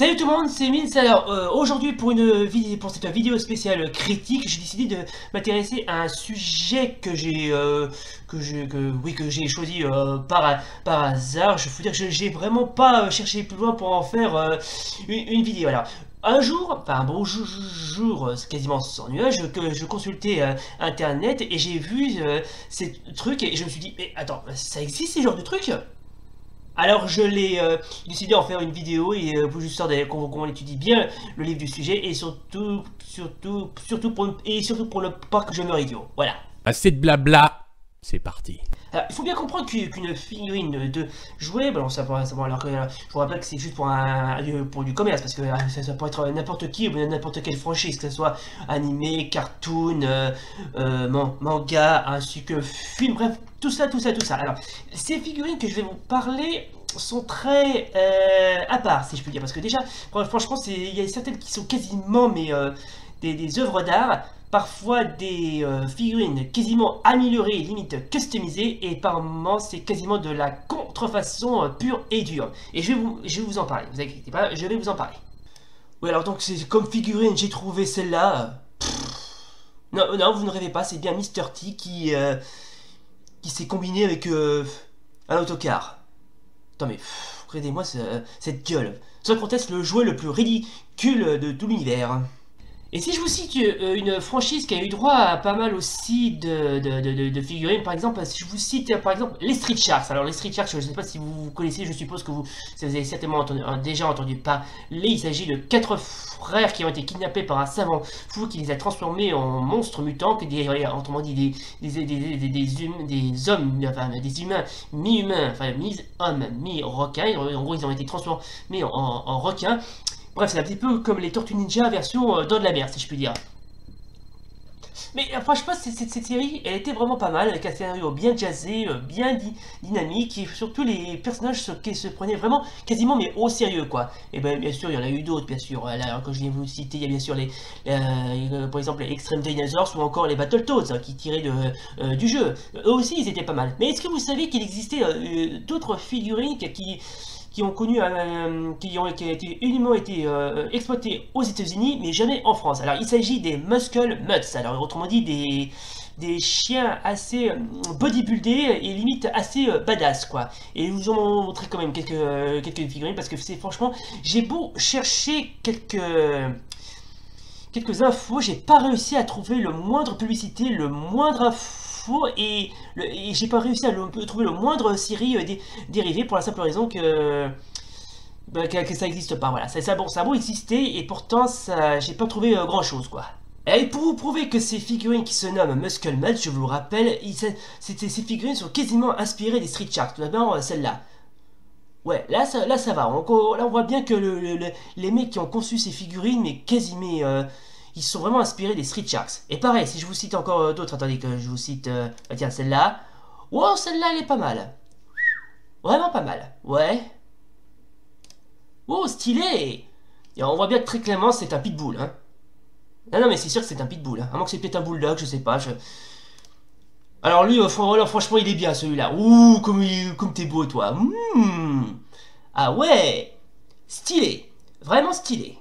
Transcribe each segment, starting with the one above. Salut tout le monde, c'est Mins. Alors aujourd'hui pour cette vidéo spéciale critique, j'ai décidé de m'intéresser à un sujet que j'ai choisi par hasard. Je veux dire que j'ai vraiment pas cherché plus loin pour en faire une vidéo. Alors un jour, enfin bon jour, quasiment sans nuage, que je consultais internet et j'ai vu ces trucs et je me suis dit mais attends, ça existe ce genre de trucs? Alors je l'ai décidé d'en faire une vidéo et pour juste qu'on étudie bien le livre du sujet et surtout pour ne pas que je meure idiot. Voilà. Assez de blabla, c'est parti. Alors, il faut bien comprendre qu'une figurine de jouet, bon, ça pourrait, alors que je vous rappelle que c'est juste pour du commerce, parce que ça pourrait être n'importe qui ou n'importe quelle franchise, que ce soit animé, cartoon, manga, ainsi que film, bref, tout ça. Alors, ces figurines que je vais vous parler sont très à part, si je puis dire, parce que déjà, franchement, il y a certaines qui sont quasiment mais des œuvres d'art. Parfois des figurines quasiment améliorées, limite customisées, et par moments c'est quasiment de la contrefaçon pure et dure. Et je vais vous en parler, vous inquiétez pas, je vais vous en parler. Oui alors donc c'est comme figurine, j'ai trouvé celle-là. Non, non, vous ne rêvez pas, c'est bien Mr. T qui s'est combiné avec un autocar. Attends mais, regardez-moi cette gueule. Sans conteste le jouet le plus ridicule de tout l'univers. Et si je vous cite une franchise qui a eu droit à pas mal aussi de figurines, par exemple, si je vous cite par exemple les Street Sharks. Alors les Street Sharks, je ne sais pas si vous connaissez, je suppose que vous avez certainement déjà entendu parler. Il s'agit de 4 frères qui ont été kidnappés par un savant fou qui les a transformés en monstres mutants, autrement dit des humains, mi-humains, enfin mi-hommes, mi-requins. En gros, ils ont été transformés en requins. Bref, c'est un petit peu comme les Tortues Ninja version dans de la mer, si je puis dire. Mais franchement, cette série, elle était vraiment pas mal, avec un scénario bien jazzé, bien dynamique, et surtout les personnages qui se prenaient vraiment quasiment mais au sérieux, quoi. Et ben bien sûr, il y en a eu d'autres, bien sûr. Alors, quand je viens vous citer, il y a bien sûr par exemple les Extreme Dinosaurs ou encore les Battletoads, hein, qui tiraient du jeu. Eux aussi, ils étaient pas mal. Mais est-ce que vous savez qu'il existait d'autres figurines qui ont connu, qui a été uniquement été exploité aux États-Unis, mais jamais en France. Alors, il s'agit des Muscle Muts. Alors, autrement dit, des chiens assez bodybuildés et limite assez badass, quoi. Et ils vous ont montré quand même quelques figurines parce que c'est franchement, j'ai beau chercher quelques infos, j'ai pas réussi à trouver le moindre publicité, le moindre info. Et j'ai pas réussi à trouver le moindre série dérivée pour la simple raison que ça n'existe pas. Voilà, ça a beau exister et pourtant j'ai pas trouvé grand chose quoi. Et pour vous prouver que ces figurines qui se nomment Muscle Mutt, je vous le rappelle, ces figurines sont quasiment inspirées des Street Sharks, notamment celle-là. Ouais, là ça va, là on voit bien que les mecs qui ont conçu ces figurines, mais quasiment... ils sont vraiment inspirés des Street Sharks. Et pareil, si je vous cite encore d'autres, attendez que je vous cite... bah tiens, celle-là. Wow, celle-là, elle est pas mal. Vraiment pas mal. Ouais. Wow, stylé. Et on voit bien que très clairement, c'est un pitbull. Hein. Non, non, mais c'est sûr que c'est un pitbull. Hein. À moins que c'est peut-être un bulldog, je sais pas. Alors lui, franchement, il est bien celui-là. Ouh, comme t'es beau, toi. Mmh. Ah ouais. Stylé. Vraiment stylé.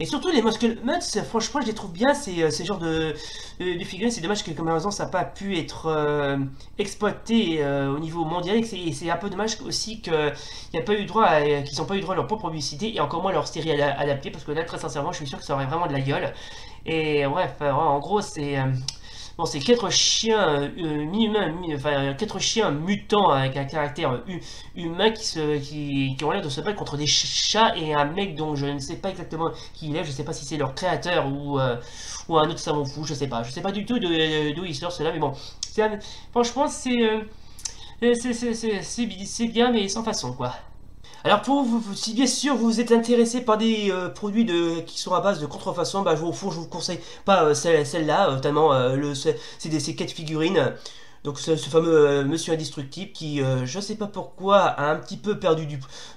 Et surtout les Muscle Muts, franchement je les trouve bien, ces genres de figurines, c'est dommage que comme raison ça n'a pas pu être exploité au niveau mondial, et c'est un peu dommage aussi qu'ils n'ont pas eu droit à leur propre publicité, et encore moins leur série adaptée, parce que là très sincèrement je suis sûr que ça aurait vraiment de la gueule. Et bref, en gros c'est... Bon, c'est 4 chiens mi-humains, enfin 4 chiens mutants avec un caractère humain qui ont l'air de se battre contre des chats et un mec dont je ne sais pas exactement qui il est, je sais pas si c'est leur créateur ou un autre savant fou, je sais pas du tout d'où il sort cela, mais bon, franchement c'est bien mais sans façon quoi. Alors pour vous, si bien sûr vous êtes intéressé par des produits qui sont à base de contrefaçon, bah au fond je vous conseille pas celle-là, notamment c'est des 4 figurines. Donc ce fameux monsieur indestructible qui, je sais pas pourquoi, a un petit peu perdu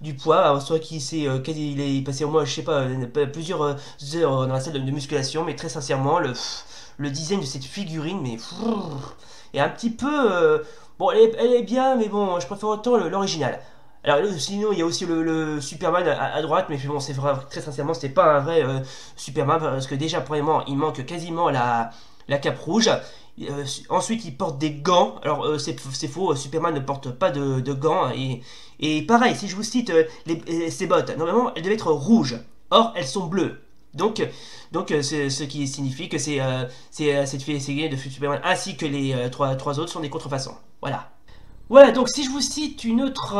du poids, soit qu'il s'est, il est passé au moins, je sais pas, plusieurs heures dans la salle de musculation, mais très sincèrement le design de cette figurine, mais est un petit peu, bon elle est bien, mais bon je préfère autant l'original. Alors sinon il y a aussi le Superman à droite, mais bon, c'est vrai, très sincèrement c'est pas un vrai Superman, parce que déjà premièrement il manque quasiment la cape rouge. Ensuite il porte des gants. Alors c'est faux, Superman ne porte pas de gants. Et pareil, si je vous cite ses bottes, normalement elles devaient être rouges, or elles sont bleues. Donc ce qui signifie que cette fille essayée de Superman ainsi que les trois autres sont des contrefaçons. Voilà. Voilà, donc si je vous cite une autre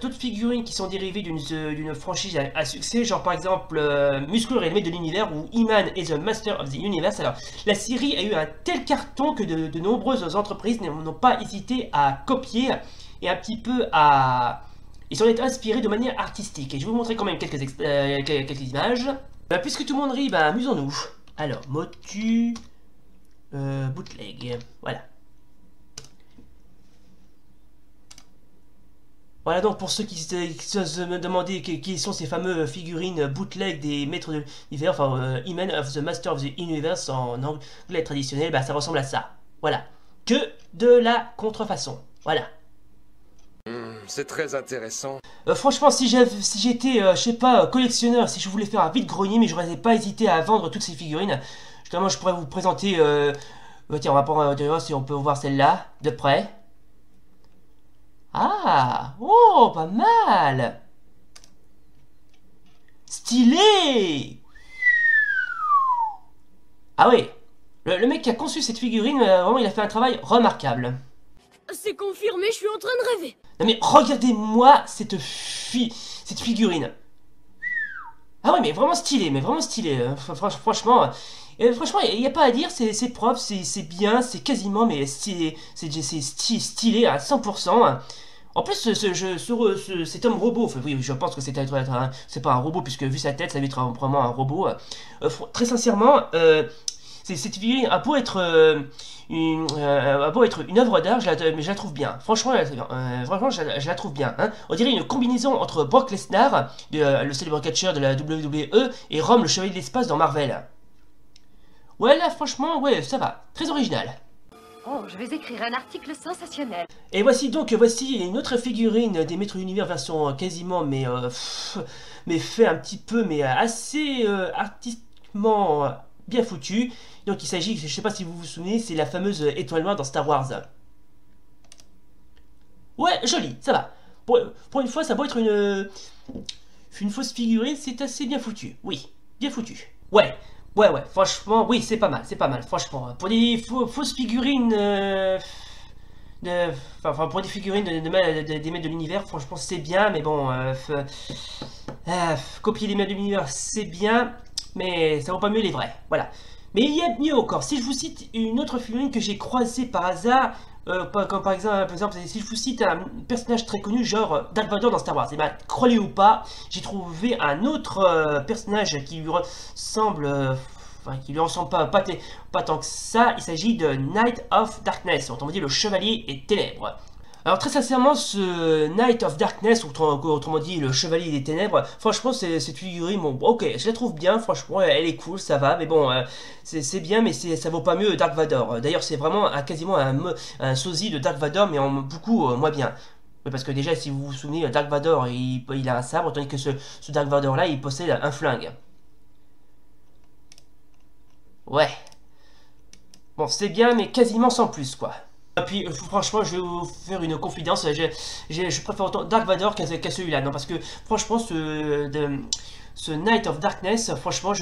d'autres figurines qui sont dérivées d'une franchise à succès, genre par exemple Muscle Rélevé de l'Univers ou E-Man is The Master of the Universe. Alors, la série a eu un tel carton que de nombreuses entreprises n'ont pas hésité à copier et un petit peu à... Ils s'en sont inspirés de manière artistique. Et je vais vous montrer quand même quelques images. Bah, puisque tout le monde rit, bah amusons-nous. Alors, motu... bootleg, voilà. Voilà donc pour ceux qui se demandaient qui sont ces fameux figurines bootleg des maîtres de l'univers, enfin E-Man of the Master of the Universe en anglais traditionnel, bah ça ressemble à ça. Voilà. Que de la contrefaçon. Voilà. C'est très intéressant. Franchement, si j'étais, je sais pas, collectionneur, si je voulais faire un vide-grenier, mais j'aurais pas hésité à vendre toutes ces figurines. Justement, je pourrais vous présenter. Tiens, on va prendre si on peut voir celle-là de près. Ah, oh, pas mal. Stylé. Ah oui, le mec qui a conçu cette figurine, vraiment, il a fait un travail remarquable. C'est confirmé, je suis en train de rêver. Non mais regardez-moi cette figurine. Ah ouais, mais vraiment stylé, franchement... Franchement, il n'y a pas à dire, c'est propre, c'est bien, c'est quasiment, mais c'est stylé à 100%. En plus, cet homme robot, enfin, oui, je pense que c'est pas un robot, puisque vu sa tête, ça va être vraiment un robot. Très sincèrement, cette figurine a beau être une œuvre d'art, mais je la trouve bien. Franchement, je la trouve bien. Hein. On dirait une combinaison entre Brock Lesnar, le célèbre catcheur de la WWE, et Rom, le chevalier de l'espace dans Marvel. Ouais, là, franchement, ouais, ça va. Très original. Oh, je vais écrire un article sensationnel. Et voici une autre figurine des Maîtres de l'Univers version quasiment, mais fait un petit peu, mais assez artistiquement bien foutu. Donc il s'agit, je sais pas si vous vous souvenez, c'est la fameuse étoile noire dans Star Wars. Ouais, joli, ça va. Pour une fois, ça peut être une fausse figurine, c'est assez bien foutu. Oui, bien foutu. Ouais, franchement, oui, c'est pas mal, franchement. Pour des fausses figurines, pour des figurines des maîtres de l'univers, franchement, c'est bien, mais bon, copier les maîtres de l'univers, c'est bien, mais ça vaut pas mieux les vrais, voilà. Mais il y a mieux encore. Si je vous cite une autre figurine que j'ai croisée par hasard, comme par exemple, si je vous cite un personnage très connu, genre Darth Vader dans Star Wars, et ben, croyez ou pas, j'ai trouvé un autre personnage qui lui ressemble, qui lui ressemble pas tant que ça. Il s'agit de Knight of Darkness, autrement dit le Chevalier des Ténèbres. Alors très sincèrement, ce Knight of Darkness, autrement dit le Chevalier des Ténèbres, franchement cette figurine, bon ok, je la trouve bien, franchement elle est cool, ça va, mais bon, c'est bien, mais ça vaut pas mieux Dark Vador. D'ailleurs c'est vraiment quasiment un sosie de Dark Vador, mais beaucoup moins bien. Oui, parce que déjà si vous vous souvenez, Dark Vador il a un sabre, tandis que ce Dark Vador là il possède un flingue. Ouais. Bon c'est bien, mais quasiment sans plus quoi. Et puis franchement je vais vous faire une confidence, je préfère autant Dark Vador qu'à celui-là, non, parce que franchement ce Knight of Darkness, franchement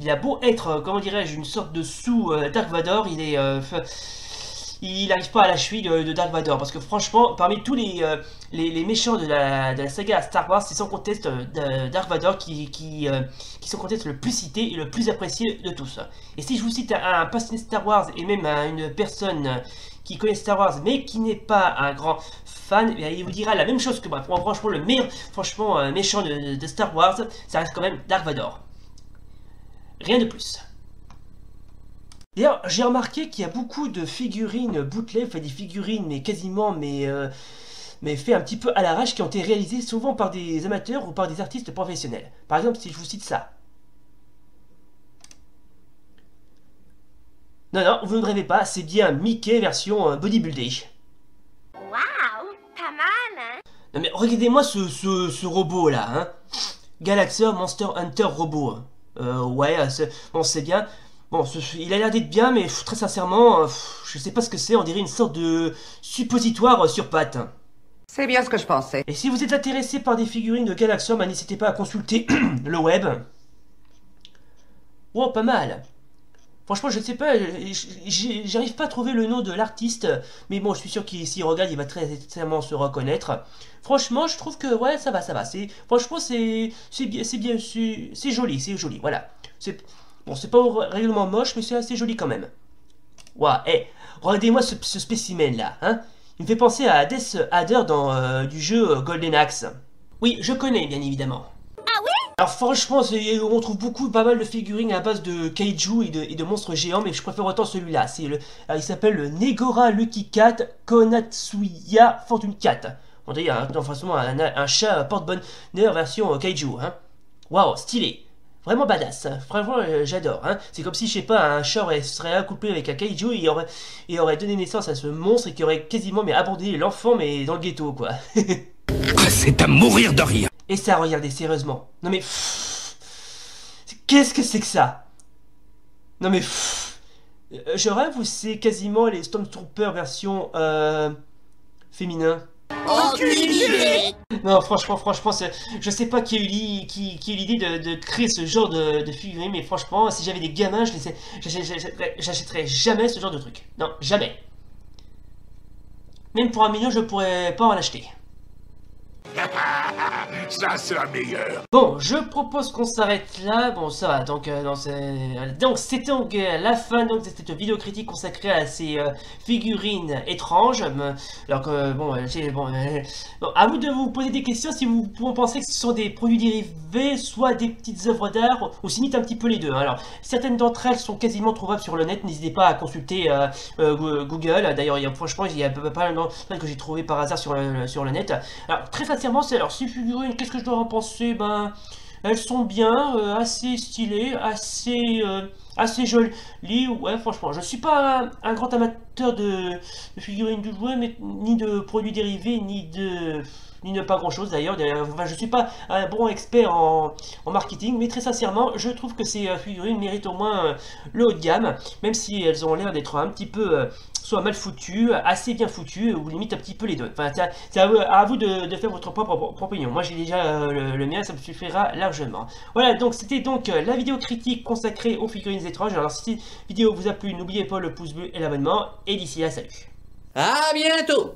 il a beau être, comment dirais-je, une sorte de sous Dark Vador, il n'arrive pas à la cheville de Dark Vador, parce que franchement parmi tous les méchants de la saga Star Wars, c'est sans conteste Dark Vador qui sans conteste le plus cité et le plus apprécié de tous. Et si je vous cite un passionné Star Wars et même une personne qui connaît Star Wars mais qui n'est pas un grand fan, bien, il vous dira la même chose que moi. Franchement, le meilleur méchant de Star Wars, ça reste quand même Dark Vador. Rien de plus. D'ailleurs, j'ai remarqué qu'il y a beaucoup de figurines bootleg, enfin des figurines mais quasiment, mais fait un petit peu à l'arrache, qui ont été réalisées souvent par des amateurs ou par des artistes professionnels. Par exemple, si je vous cite ça. Non, vous ne rêvez pas, c'est bien Mickey version bodybuilding. Waouh, pas mal, hein? Non mais regardez-moi ce robot là, hein. Galaxer Monster Hunter Robot. Ouais, bon c'est bien. Bon, il a l'air d'être bien, mais très sincèrement, je sais pas ce que c'est, on dirait une sorte de suppositoire sur pattes. C'est bien ce que je pensais. Et si vous êtes intéressé par des figurines de Galaxer, bah, n'hésitez pas à consulter le web. Wow, pas mal. Franchement, je sais pas, j'arrive pas à trouver le nom de l'artiste, mais bon, je suis sûr qu'il s'il regarde, il va très certainement se reconnaître. Franchement, je trouve que, ouais, ça va, franchement, c'est joli, voilà. Bon, c'est pas réellement moche, mais c'est assez joli quand même. Ouah, hé, regardez-moi ce spécimen là, hein. Il me fait penser à Death Adder dans du jeu Golden Axe. Oui, je connais, bien évidemment. Alors franchement, on trouve pas mal de figurines à base de kaiju et de monstres géants, mais je préfère autant celui-là. Il s'appelle le Negora Lucky Cat Konatsuya Fortune Cat. On dirait un chat porte-bonheur version kaiju. Hein. Waouh, stylé. Vraiment badass. Franchement, j'adore. Hein. C'est comme si, je sais pas, un chat serait accouplé avec un kaiju et aurait donné naissance à ce monstre et qui aurait quasiment abandonné l'enfant, mais dans le ghetto, quoi. C'est à mourir de rire. Et ça, regardez, sérieusement. Non mais... Qu'est-ce que c'est que ça? Non mais... Je rêve ou c'est quasiment les Stormtroopers version... féminin. Enculé. Non, franchement, je sais pas qui a eu l'idée de créer ce genre de figurine, mais franchement, si j'avais des gamins, j'achèterais jamais ce genre de truc. Non, jamais. Même pour 1 million, je pourrais pas en acheter. Ça, c'est la meilleure. Bon, je propose qu'on s'arrête là. Bon, ça va. Donc c'était la fin donc, de cette vidéo critique consacrée à ces figurines étranges. Alors que, à vous de vous poser des questions si vous pensez que ce sont des produits dérivés, soit des petites œuvres d'art, ou s'imite un petit peu les deux. Alors, certaines d'entre elles sont quasiment trouvables sur le net. N'hésitez pas à consulter Google. D'ailleurs, franchement, il y a pas mal que j'ai trouvé par hasard sur le net. Alors, très sincèrement, ces figurines, qu'est-ce que je dois en penser? Ben, elles sont bien, assez stylées, assez jolies. Ouais, franchement, je suis pas un grand amateur de figurines de jouets, mais ni de produits dérivés, ni de pas grand-chose d'ailleurs. Enfin, je suis pas un bon expert en marketing, mais très sincèrement, je trouve que ces figurines méritent au moins le haut de gamme, même si elles ont l'air d'être un petit peu soit mal foutues, assez bien foutues, ou limite un petit peu les deux. Enfin, c'est à vous de faire votre propre opinion. Moi, j'ai déjà le mien, ça me suffira largement. Voilà, donc c'était donc la vidéo critique consacrée aux figurines étranges. Alors, si cette vidéo vous a plu, n'oubliez pas le pouce bleu et l'abonnement. Et d'ici là, salut. À bientôt.